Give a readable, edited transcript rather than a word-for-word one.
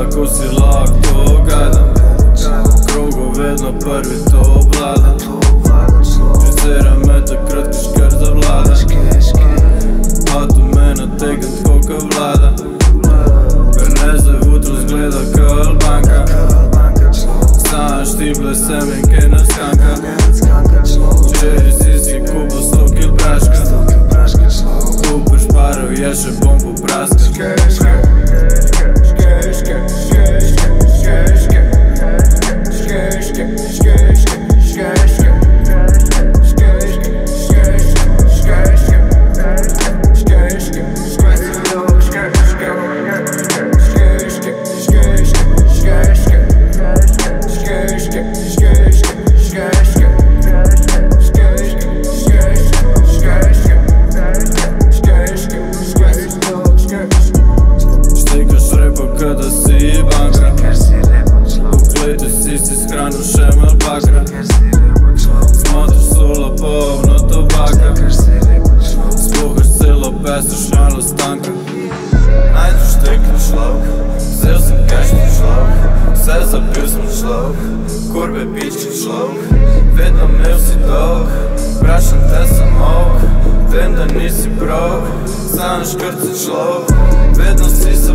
Ako si lako gadan, krugovedno prvi to obladam. Žicera metak, kratki šker zavlada. Pato mena tegam koka vlada. Venezaj vutro zgleda kao Albanka. Znaš ti ble semenke na skanka. Čeri sisi kupo 100 kil praška. Kupiš paru ješe bombu praska. Kurve pički človek, vedno imel si dolg. Vprašam te samo, vem da nisi prav. Sam škrci človek, vedno si se